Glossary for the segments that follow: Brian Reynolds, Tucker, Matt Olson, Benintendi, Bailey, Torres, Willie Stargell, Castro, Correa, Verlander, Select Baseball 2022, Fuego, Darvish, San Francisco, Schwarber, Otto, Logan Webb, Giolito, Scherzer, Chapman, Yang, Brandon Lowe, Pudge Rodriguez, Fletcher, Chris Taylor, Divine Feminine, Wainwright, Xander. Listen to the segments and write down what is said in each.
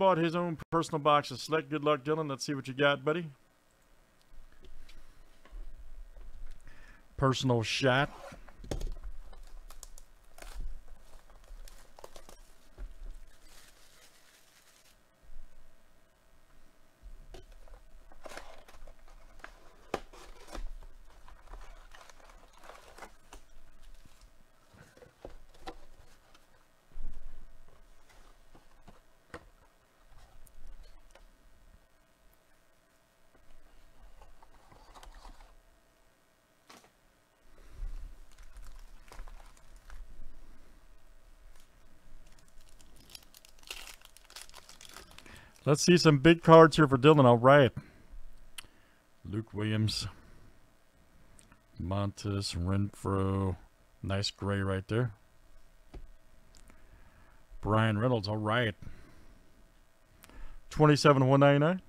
bought his own personal box of Select. Good luck, Dylan. Let's see what you got, buddy. Personal shot. Let's see some big cards here for Dylan. All right. Luke Williams. Montes Renfro. Nice gray right there. Brian Reynolds. All right. 27/199.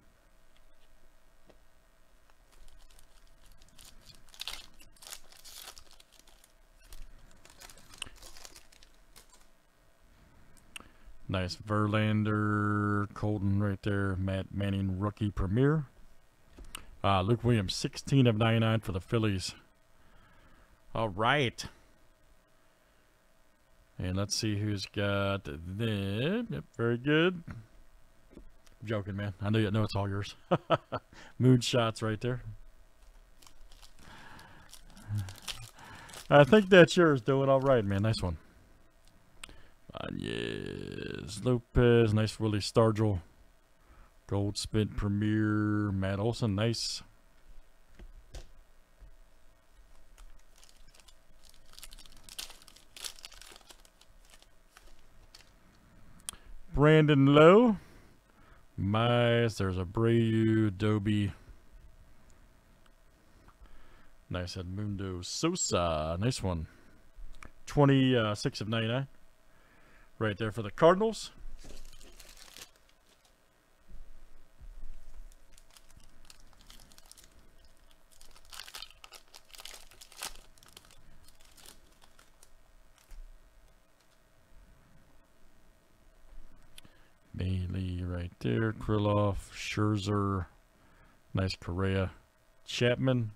Nice Verlander, Colton right there, Matt Manning, rookie premier. Luke Williams, 16/99 for the Phillies. All right. And let's see who's got the, yep, very good. I'm joking, man. I know you know it's all yours. Moonshots right there. I think that's yours, doing all right, man. Nice one. Yes, Lopez, nice Willie Stargell, Gold Spit Premier, Matt Olson, nice. Brandon Lowe, Mize, there's Abreu, Doby. Nice Edmundo Sosa, nice one. 26/99. Right there for the Cardinals. Bailey right there. Krilloff, Scherzer. Nice Correa. Chapman.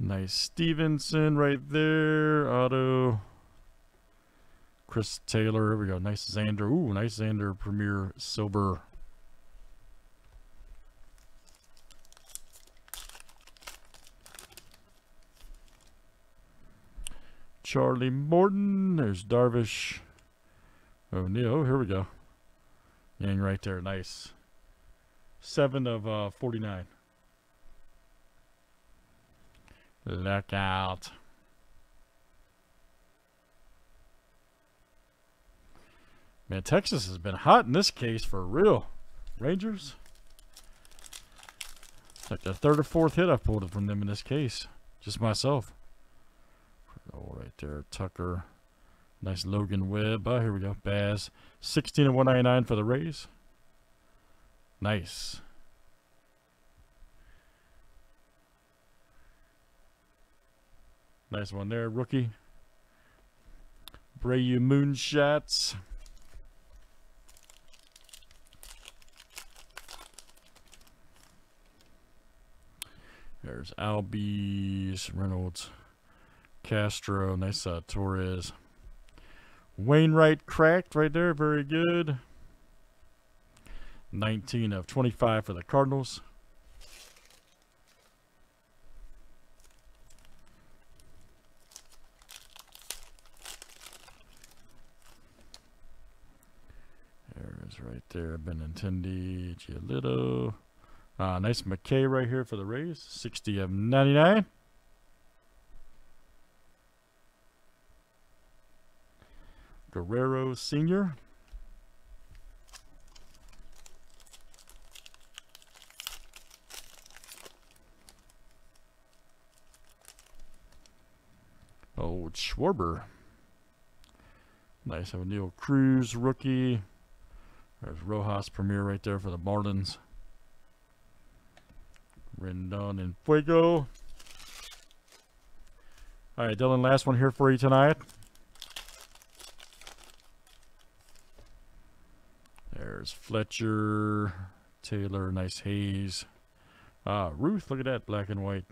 Nice Stevenson right there. Otto. Chris Taylor. Here we go. Nice Xander. Ooh, nice Xander. Premier Silver. Charlie Morton. There's Darvish. O'Neill. Oh, here we go. Yang right there. Nice. 7/49. Look out. Man, Texas has been hot in this case for real. Rangers. It's like the third or fourth hit I've pulled from them in this case. Just myself. Oh, right there. Tucker. Nice Logan Webb. Oh, here we go. Baz. 16/199 for the Rays. Nice. Nice one there, rookie. Abreu moonshots. There's Albies, Reynolds, Castro. Nice Torres. Wainwright cracked right there. Very good. 19/25 for the Cardinals. Right there, Benintendi, Giolito. Nice McKay right here for the Rays, 60/99. Guerrero Sr. Old Schwarber. Nice O'Neill Cruz, rookie. There's Rojas Premier right there for the Marlins. Rendon and Fuego. All right, Dylan, last one here for you tonight. There's Fletcher, Taylor, nice haze. Ah, Ruth, look at that, black and white.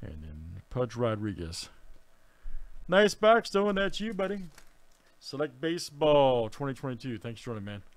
And then Pudge Rodriguez. Nice box, Dylan, that's you, buddy. Select Baseball 2022. Thanks for joining, man.